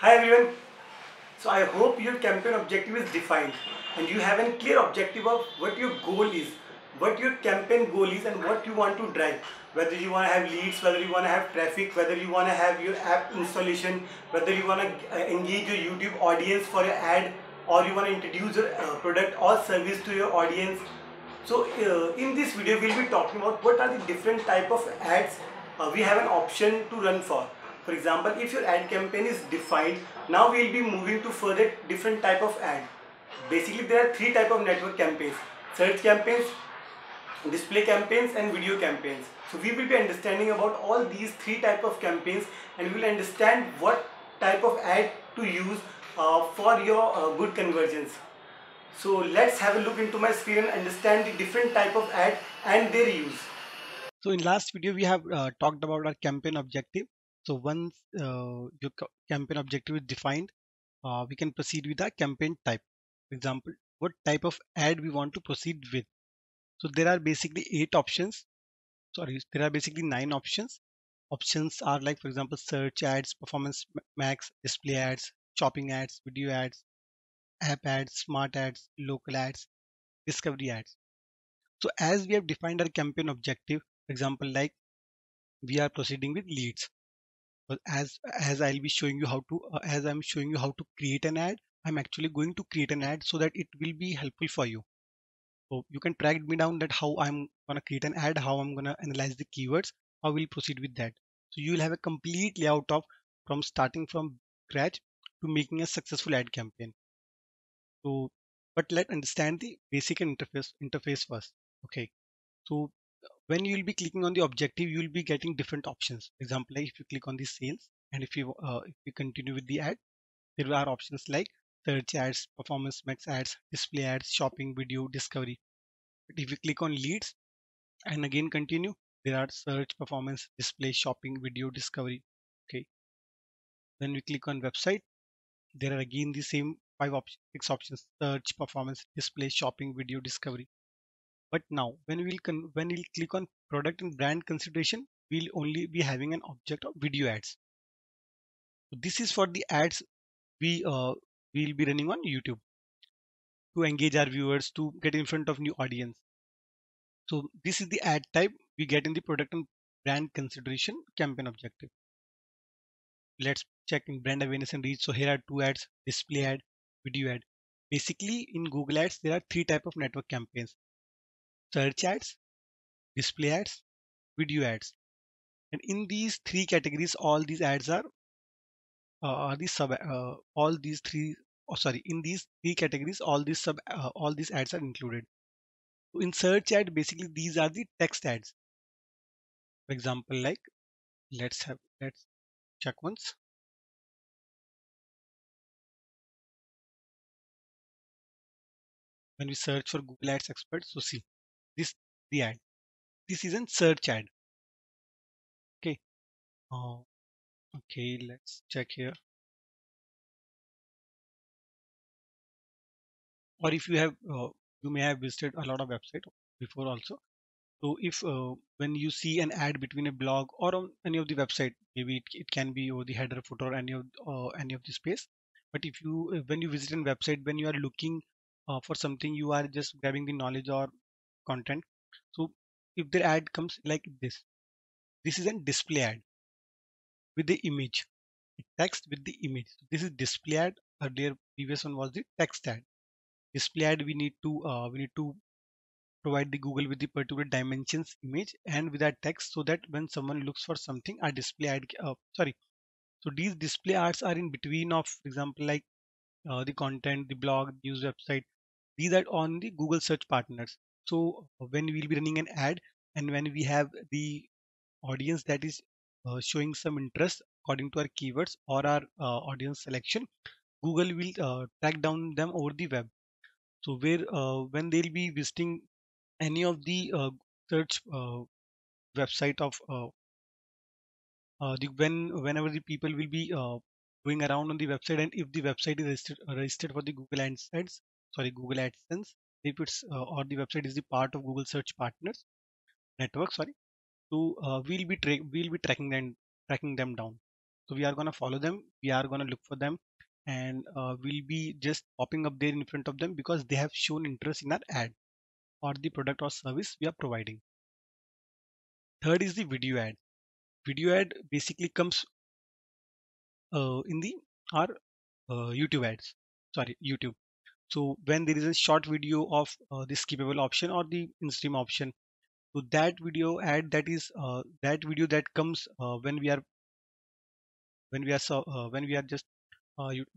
Hi everyone. So I hope your campaign objective is defined and you have a clear objective of what your goal is, what your campaign goal is and what you want to drive. Whether you want to have leads, whether you want to have traffic, whether you want to have your app installation, whether you want to engage your YouTube audience for your ad, or you want to introduce your product or service to your audience. So in this video we'll be talking about what are the different type of ads we have an option to run for. For example, if your ad campaign is defined, now we will be moving to further different type of ad. Basically there are three type of network campaigns: search campaigns, display campaigns and video campaigns. So we will be understanding about all these three type of campaigns and we will understand what type of ad to use for your good conversions. So let's have a look into my screen and understand the different type of ad and their use. So in last video we have talked about our campaign objective. So once your campaign objective is defined, we can proceed with our campaign type. For example, what type of ad we want to proceed with. So there are basically nine options. Options are like, for example, search ads, performance max, display ads, shopping ads, video ads, app ads, smart ads, local ads, discovery ads. So as we have defined our campaign objective, for example, like we are proceeding with leads. But as I'm showing you how to create an ad, I'm actually going to create an ad so that it will be helpful for you. So you can track me down that how I'm going to create an ad, how I'm going to analyze the keywords, how we'll proceed with that. So you will have a complete layout of from starting from scratch to making a successful ad campaign. So, but let's understand the basic interface first. Okay. So when you will be clicking on the objective, you will be getting different options. For example, like if you click on the sales and if you continue with the ad, there are options like search ads, performance max ads, display ads, shopping, video, discovery. But if you click on leads and again continue, there are search, performance, display, shopping, video, discovery. Okay. Then we click on website. There are again the same six options: search, performance, display, shopping, video, discovery. But now when we'll click on product and brand consideration, we'll only be having an object of video ads. So this is for the ads we'll be running on YouTube to engage our viewers, to get in front of new audience. So this is the ad type we get in the product and brand consideration campaign objective. Let's check in brand awareness and reach. So here are two ads: display ad, video ad. Basically in Google Ads there are three types of network campaigns: search ads, display ads, video ads. And in these three categories, all these ads are included. So in search ad, basically these are the text ads. For example, like let's check once. When we search for Google Ads Expert, so see this the ad. This is a search ad. Okay. Okay, let's check here. Or if you have, you may have visited a lot of websites before also. So if when you see an ad between a blog or on any of the website, maybe it can be over the header, footer, or any of the space. But if you when you visit a website, when you are looking for something, you are just grabbing the knowledge or content. So if the ad comes like this, this is a display ad with the image, text with the image. This is display ad. Earlier previous one was the text ad. Display ad we need to provide the Google with the particular dimensions, image and with that text, so that when someone looks for something, our display ad so these display ads are in between of, for example, like the content, the blog, news website. These are on the Google search partners. So when we will be running an ad and when we have the audience that is showing some interest according to our keywords or our audience selection, Google will track down them over the web. So where when they'll be visiting any of the search website of whenever the people will be going around on the website, and if the website is registered for the Google AdSense, if it's or the website is the part of Google Search Partners network, so we'll be tracking them down. So we are going to follow them, we are going to look for them, and we'll be just popping up there in front of them because they have shown interest in our ad or the product or service we are providing. Third is the video ad. Video ad basically comes in the YouTube. So when there is a short video of the skippable option or the in-stream option, so that video ad, that is that video that comes when we are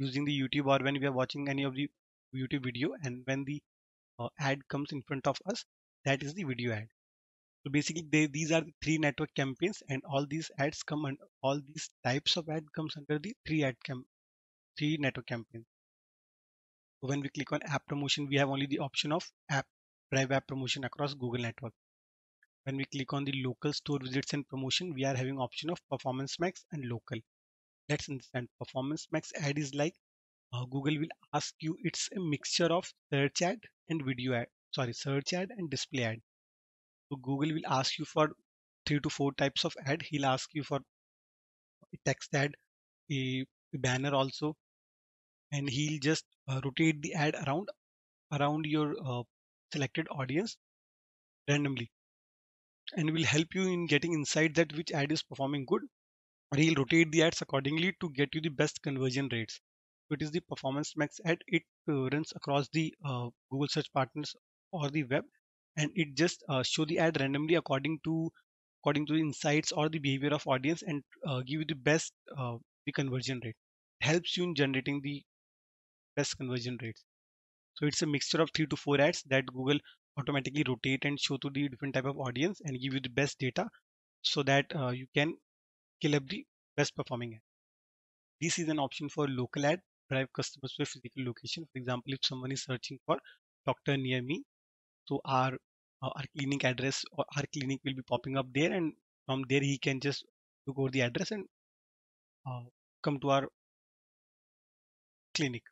using the YouTube, or when we are watching any of the YouTube video, and when the ad comes in front of us, that is the video ad. So basically these are the three network campaigns, and all these ads come, and all these types of ad comes under the three network campaigns. So when we click on app promotion, we have only the option of drive app promotion across Google network. When we click on the local store visits and promotion, we are having option of performance max and local. Let's understand performance max ad is like Google will ask you, it's a mixture of search ad and video ad, sorry, search ad and display ad. So Google will ask you for 3 to 4 types of ad. He'll ask you for a text ad, a banner also, and he'll just rotate the ad around your selected audience randomly, and will help you in getting insight that which ad is performing good, or he'll rotate the ads accordingly to get you the best conversion rates. So it is the performance max ad. It runs across the Google search partners or the web, and it just show the ad randomly according to the insights or the behavior of audience, and give you the best the conversion rate. It helps you in generating the best conversion rates. So it's a mixture of 3 to 4 ads that Google automatically rotate and show to the different type of audience and give you the best data, so that you can kill up the best performing ad. This is an option for local ad, drive customers to a physical location. For example, if someone is searching for doctor near me, so our clinic address or our clinic will be popping up there, and from there he can just look over the address and come to our clinic.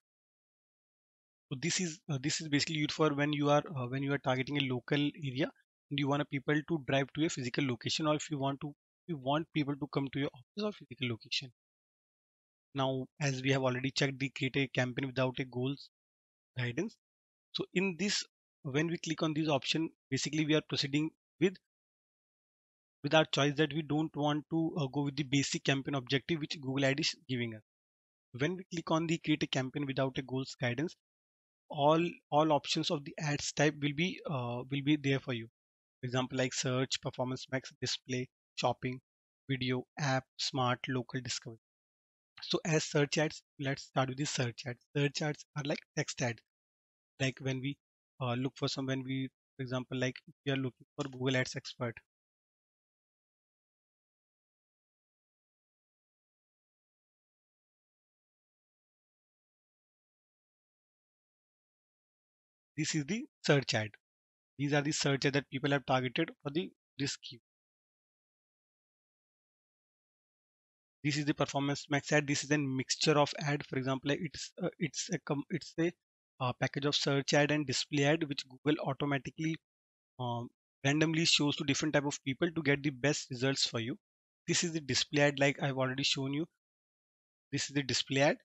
So this is basically used for when you are targeting a local area and you want people to drive to a physical location, or if you want people to come to your office or physical location. Now, as we have already checked the create a campaign without a goals guidance. So in this, when we click on this option, basically we are proceeding with our choice that we don't want to go with the basic campaign objective which Google Ad is giving us. When we click on the create a campaign without a goals guidance, all options of the ads type will be there for you. For example, like search, performance max, display, shopping, video, app, smart, local, discovery. So as search ads, let's start with the search ads. Search ads are like text ads. Like when we look for some, when we, for example, like if we are looking for Google Ads expert. This is the search ad. These are the search ads that people have targeted for this keyword. This is the performance max ad. This is a mixture of ad. For example, it's a package of search ad and display ad, which Google automatically randomly shows to different type of people to get the best results for you. This is the display ad, like I've already shown you. This is the display ad.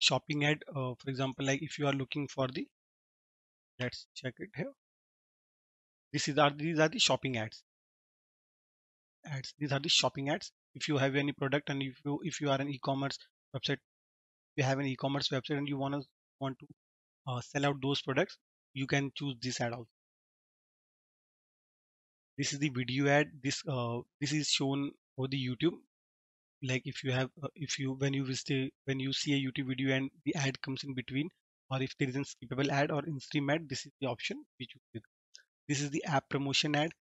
Shopping ad, for example, like if you are looking for the, let's check it here. These are the shopping ads. These are the shopping ads. If you have any product, and if you are an e-commerce website, if you have an e-commerce website and you want to sell out those products, you can choose this ad also. This is the video ad. This is shown over the YouTube. Like when you see a YouTube video and the ad comes in between, or if there is a skippable ad or in-stream ad, this is the option which you click. This is the app promotion ad.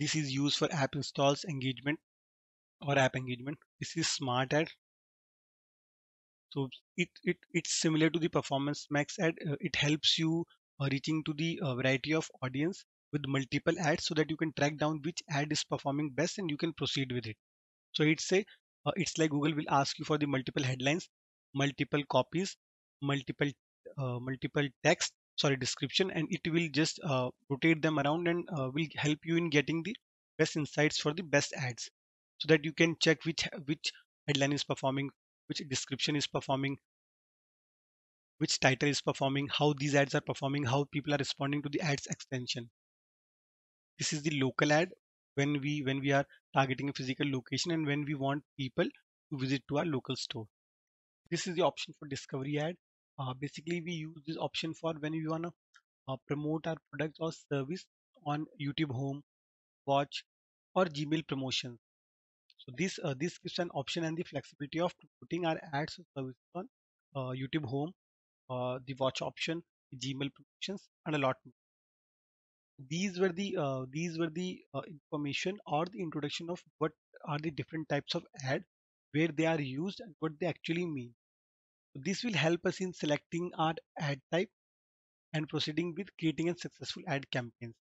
This is used for app installs, engagement, or app engagement. This is smart ad. So it's similar to the performance max ad. It helps you reaching to the variety of audience with multiple ads, so that you can track down which ad is performing best and you can proceed with it. So it's like Google will ask you for the multiple headlines, multiple copies, multiple text, sorry, description, and it will just rotate them around and will help you in getting the best insights for the best ads, so that you can check which headline is performing, which description is performing, which title is performing, how these ads are performing, how people are responding to the ads extension. This is the local ad when we are targeting a physical location and when we want people to visit to our local store. This is the option for discovery ad. Basically, we use this option for when we want to promote our product or service on YouTube Home, Watch, or Gmail promotions. So this gives an option and the flexibility of putting our ads or services on YouTube Home, the Watch option, the Gmail promotions, and a lot more. These were the information or the introduction of what are the different types of ad, where they are used, and what they actually mean. So this will help us in selecting our ad type and proceeding with creating a successful ad campaign.